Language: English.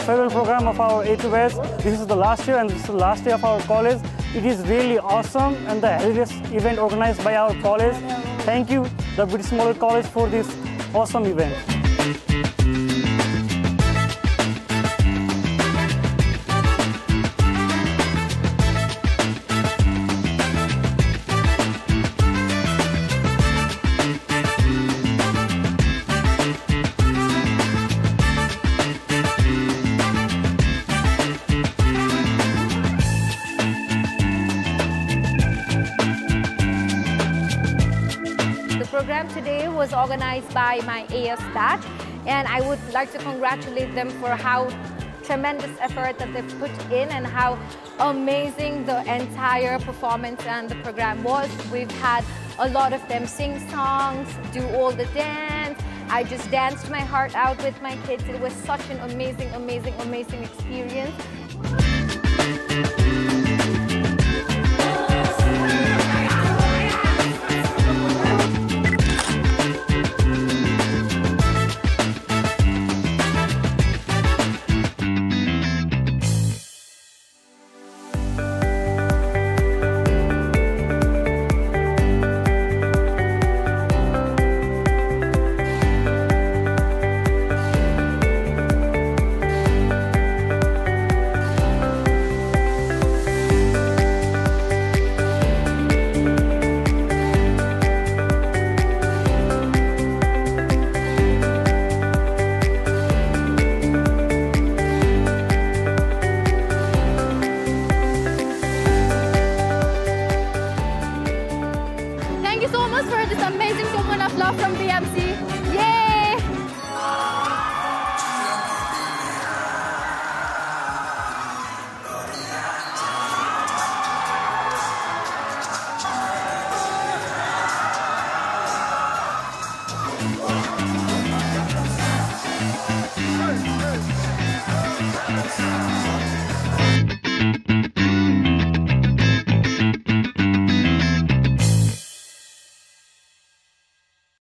farewell program of our A2Bs. This is the last year and this is the last day of our college. It is really awesome and the heritage event organized by our college. Thank you, the British Model College, for this awesome event. The program today was organized by my AS batch, and I would like to congratulate them for how tremendous effort that they've put in and how amazing the entire performance and the program was. We've had a lot of them sing songs, do all the dance. I just danced my heart out with my kids. It was such an amazing, amazing, amazing experience. Thank you so much for this amazing token of love from BMC.